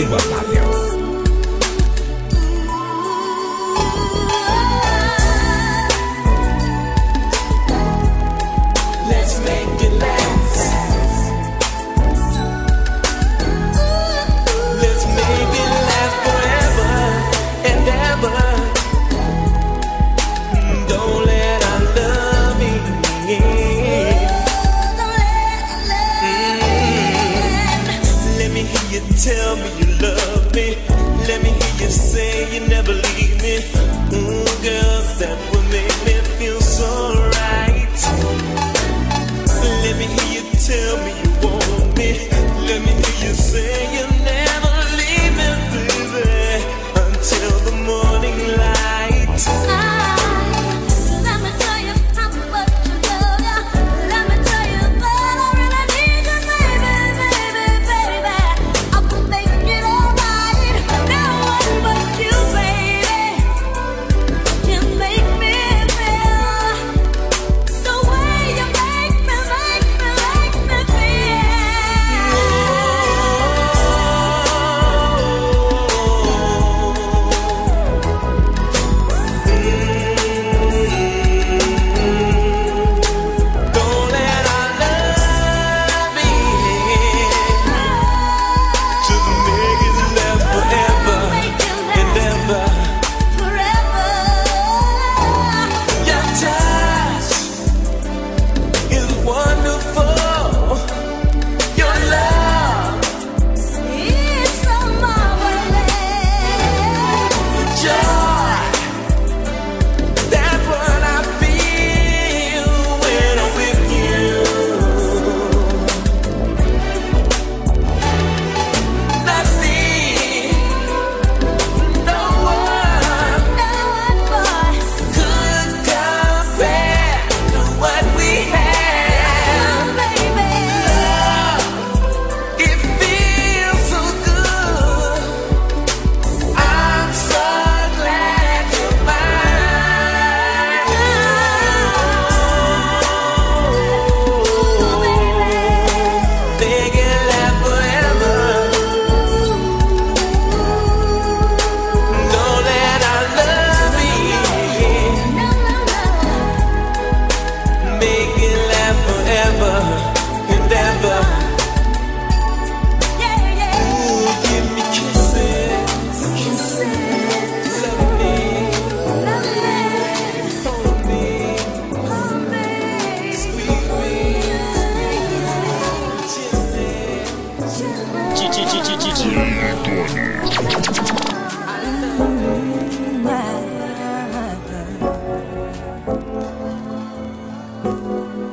Igual tell me you love me. Let me hear you say you never leave me. Girl, that will make me feel so right. Let me hear you tell me you want me. Let me hear you say you never leave me, baby, until the morning light. Let me tell you how much you love you. Let me tell you that I really need you, baby.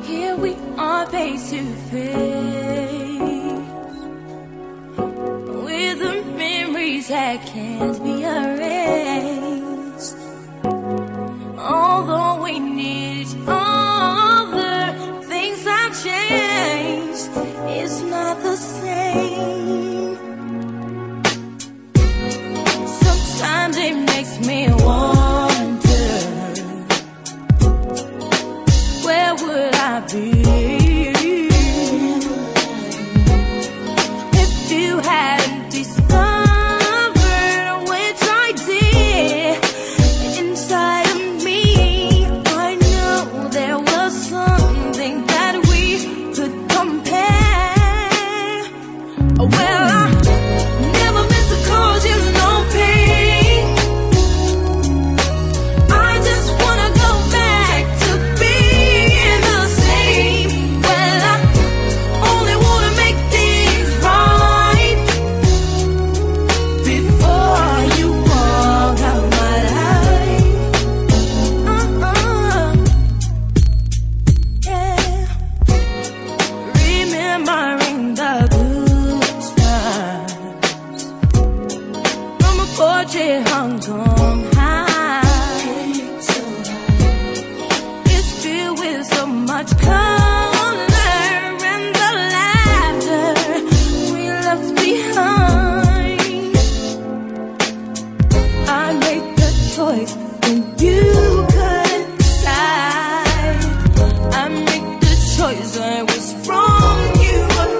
Here we are, face to face, with the memories that can't be erased. Although we need each other, things have changed. It's not the same. Sometimes it makes me wonder, where would I be if you hadn't discovered which idea inside of me? I know there was something that we could compare. Well, I never meant to cause you no pain. I make the choice I was wrong, you were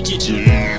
Direto.